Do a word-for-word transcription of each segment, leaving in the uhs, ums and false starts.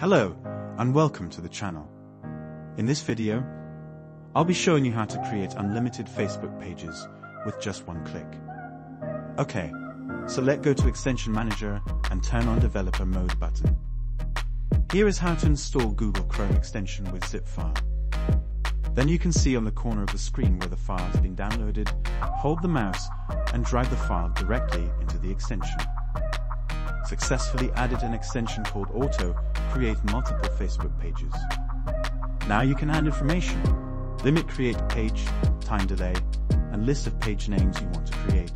Hello and welcome to the channel. In this video, I'll be showing you how to create unlimited Facebook pages with just one click. Okay, so let's go to Extension Manager and turn on Developer Mode button. Here is how to install Google Chrome extension with zip file. Then you can see on the corner of the screen where the file has been downloaded, hold the mouse and drag the file directly into the extension. Successfully added an extension called Auto Create multiple Facebook pages. Now you can add information, limit create page, time delay, and list of page names you want to create.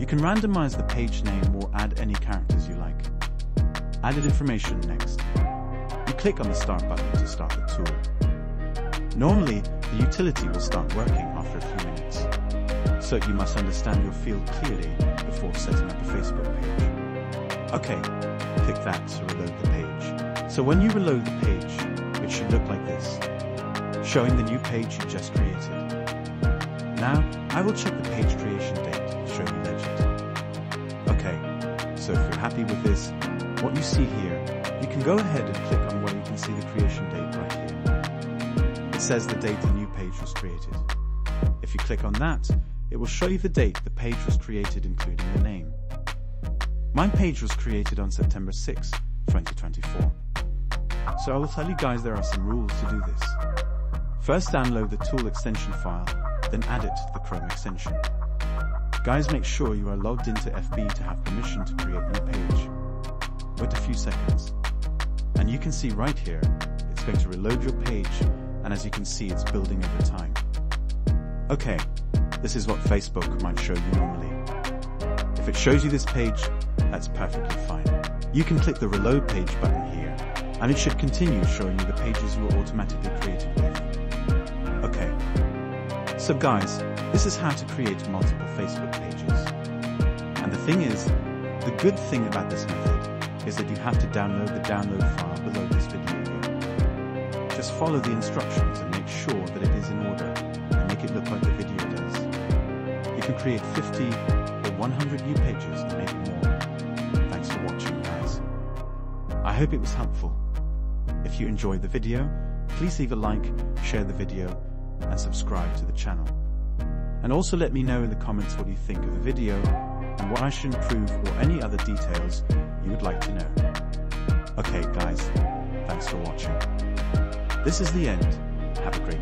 You can randomize the page name or add any characters you like. Added information next. You click on the Start button to start the tool. Normally, the utility will start working after a few minutes, so you must understand your field clearly before setting up a Facebook page. Okay, click that to reload the page. So when you reload the page, it should look like this, showing the new page you just created. Now, I will check the page creation date, showing legend. Okay, so if you're happy with this, what you see here, you can go ahead and click on where you can see the creation date right here. It says the date the new page was created. If you click on that, it will show you the date the page was created, including the name. My page was created on September sixth, twenty twenty-four. So I will tell you guys there are some rules to do this. First, download the tool extension file, then add it to the Chrome extension. Guys, make sure you are logged into F B to have permission to create new page. Wait a few seconds. And you can see right here, it's going to reload your page, and as you can see, it's building over time. Okay, this is what Facebook might show you normally. If it shows you this page, that's perfectly fine. You can click the Reload Page button here, and it should continue showing you the pages you were automatically created with. Okay. So guys, this is how to create multiple Facebook pages. And the thing is, the good thing about this method is that you have to download the download file below this video here. Just follow the instructions and make sure that it is in order, and make it look like the video does. You can create fifty or one hundred new pages and make more. Thanks for watching, guys. I hope it was helpful. If you enjoyed the video, please leave a like, share the video, and subscribe to the channel. And also let me know in the comments what you think of the video and what I should improve or any other details you would like to know. Okay, guys, thanks for watching. This is the end. Have a great day.